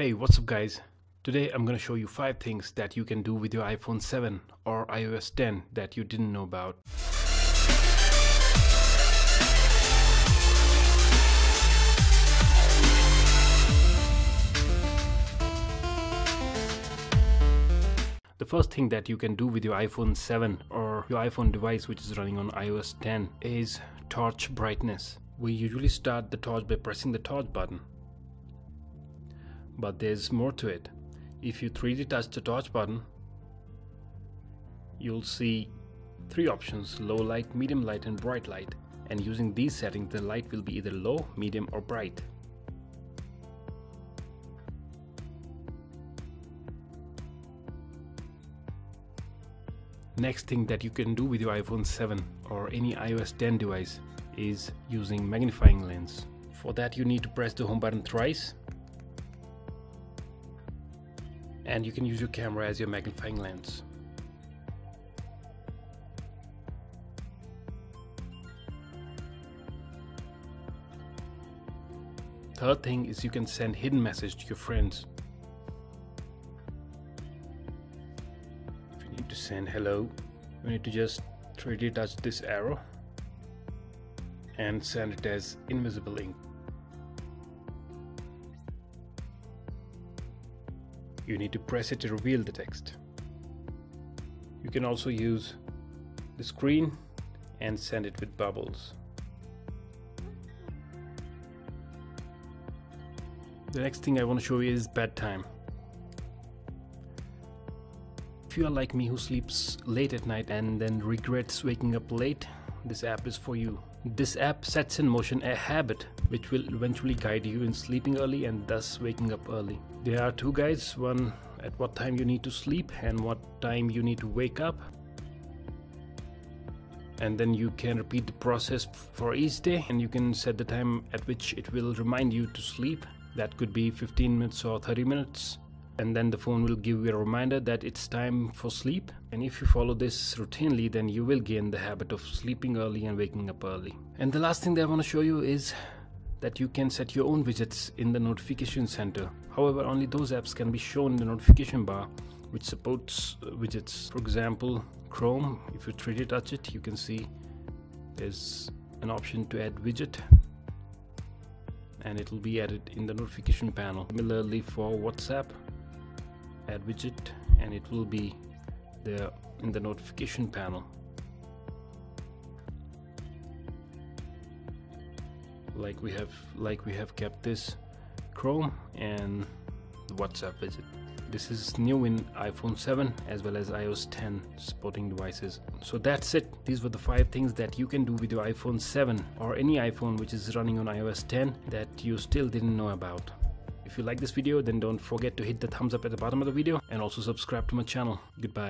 Hey, what's up guys? Today I'm gonna show you 5 things that you can do with your iPhone 7 or iOS 10 that you didn't know about. The first thing that you can do with your iPhone 7 or your iPhone device which is running on iOS 10 is torch brightness. We usually start the torch by pressing the torch button. But there's more to it. If you 3D touch the torch button, you'll see 3 options: low light, medium light and bright light. And using these settings, the light will be either low, medium or bright. Next thing that you can do with your iPhone 7 or any iOS 10 device is using magnifying lens. For that you need to press the home button thrice. And you can use your camera as your magnifying lens. Third thing is you can send hidden message to your friends. If you need to send hello, you need to just 3D touch this arrow and send it as invisible ink. You need to press it to reveal the text. You can also use the screen and send it with bubbles. The next thing I want to show you is bedtime. If you are like me who sleeps late at night and then regrets waking up late, this app is for you. This app sets in motion a habit which will eventually guide you in sleeping early and thus waking up early. There are two guides, one at what time you need to sleep and what time you need to wake up. And then you can repeat the process for each day and you can set the time at which it will remind you to sleep. That could be 15 minutes or 30 minutes. And then the phone will give you a reminder that it's time for sleep. And if you follow this routinely, then you will gain the habit of sleeping early and waking up early. And the last thing that I want to show you is that you can set your own widgets in the notification center. However, only those apps can be shown in the notification bar which supports widgets. For example, Chrome, if you 3D touch it, you can see there's an option to add widget. And it will be added in the notification panel. Similarly for WhatsApp, add widget and it will be there in the notification panel. Like we have kept this Chrome and the WhatsApp widget. This is new in iPhone 7 as well as iOS 10 supporting devices. So that's it. These were the 5 things that you can do with your iPhone 7 or any iPhone which is running on iOS 10 that you still didn't know about. If you like this video, then don't forget to hit the thumbs up at the bottom of the video and also subscribe to my channel. Goodbye.